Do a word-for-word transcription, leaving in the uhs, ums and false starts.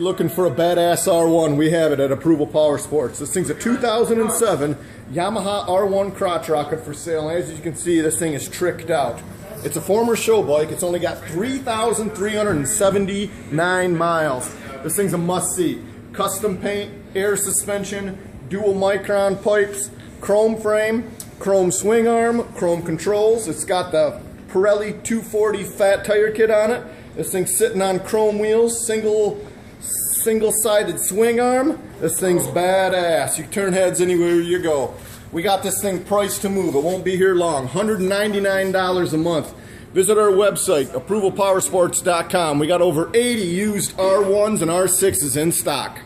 Looking for a badass R one, we have it at Approval Power Sports. This thing's a two thousand seven Yamaha R one crotch rocket for sale, and as you can see, this thing is tricked out. It's a former show bike. It's only got three thousand three hundred seventy-nine miles. This thing's a must-see. Custom paint, air suspension, dual micron pipes, chrome frame, chrome swing arm, chrome controls. It's got the Pirelli two forty fat tire kit on it. This thing's sitting on chrome wheels, single single-sided swing arm. This thing's badass. You turn heads anywhere you go. We got this thing priced to move. It won't be here long. one hundred ninety-nine dollars a month. Visit our website, approval power sports dot com. We got over eighty used R ones and R sixes in stock.